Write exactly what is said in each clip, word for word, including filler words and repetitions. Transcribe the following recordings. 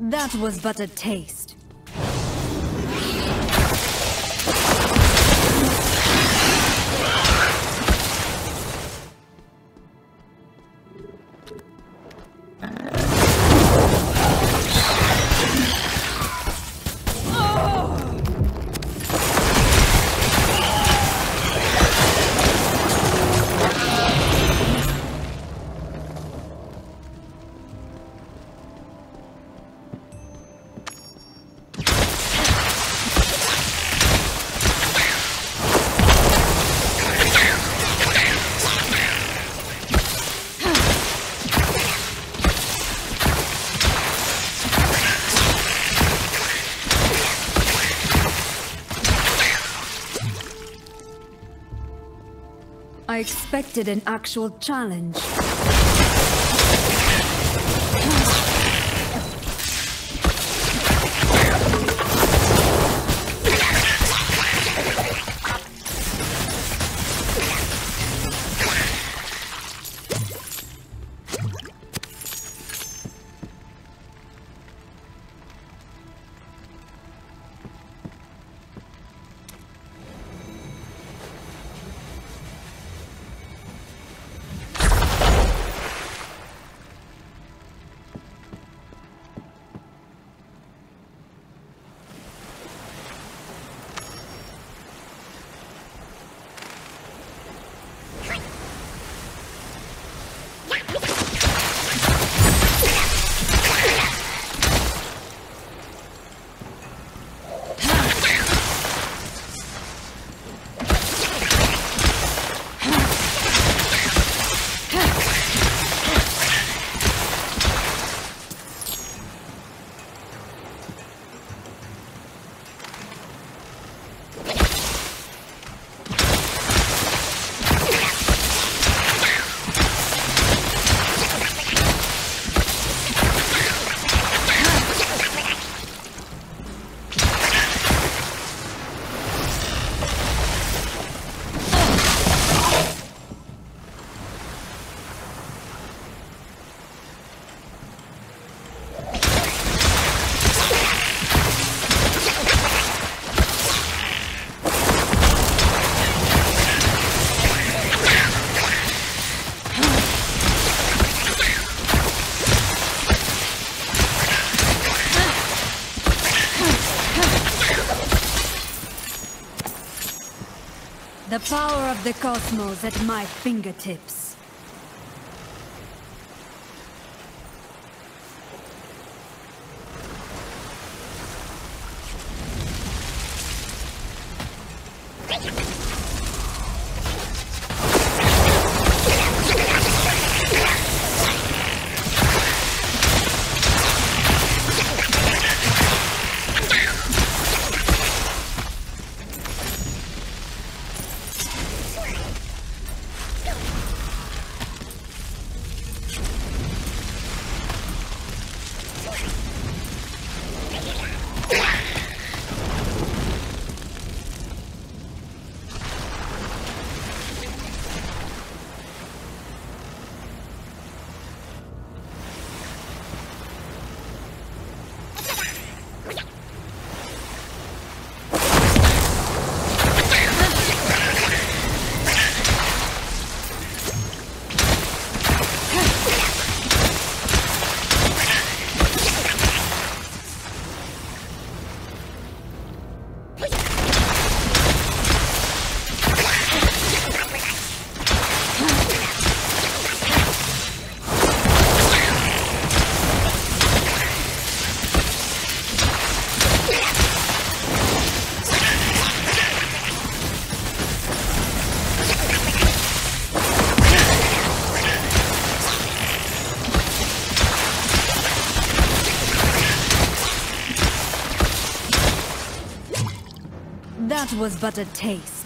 That was but a taste. I expected an actual challenge. The power of the cosmos at my fingertips. That was but a taste.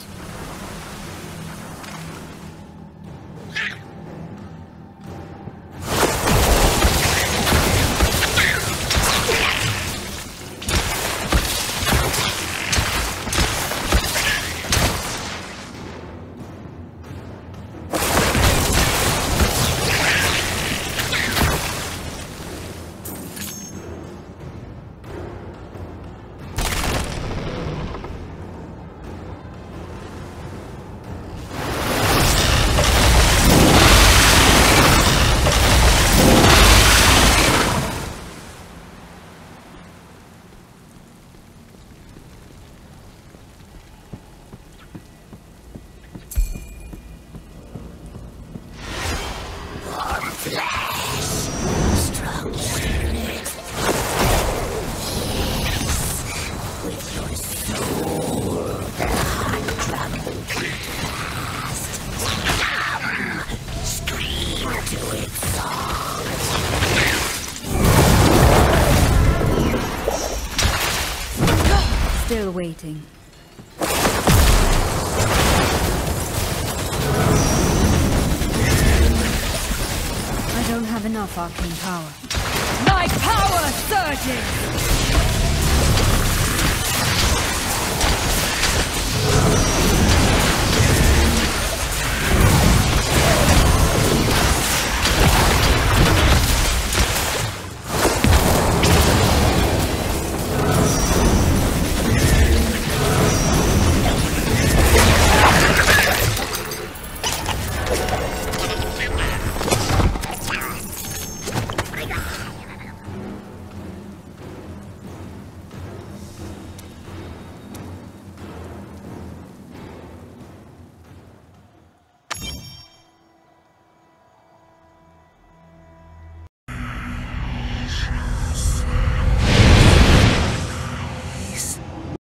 Still waiting. I don't have enough arcane power. My power surging!